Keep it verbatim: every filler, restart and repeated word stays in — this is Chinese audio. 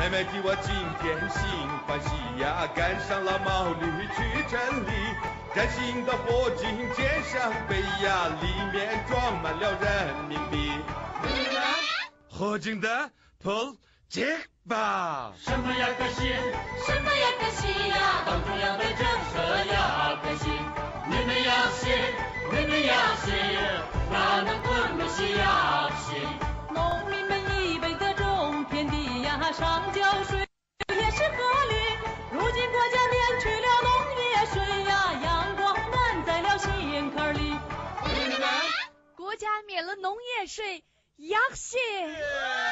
妹妹替我今天心欢喜呀，赶上了毛驴去城里，崭新的佛经肩上背呀，里面装满了人民币。火警的 pull check 吧，什么呀可惜，什么呀可惜呀，党中央的政策呀可惜，你们要信，你们要信，哪能不能信呀信？ 上交税也是合理，如今国家免去了农业税呀，阳光暖在了心坎里。国家免了农业税，yaxshi。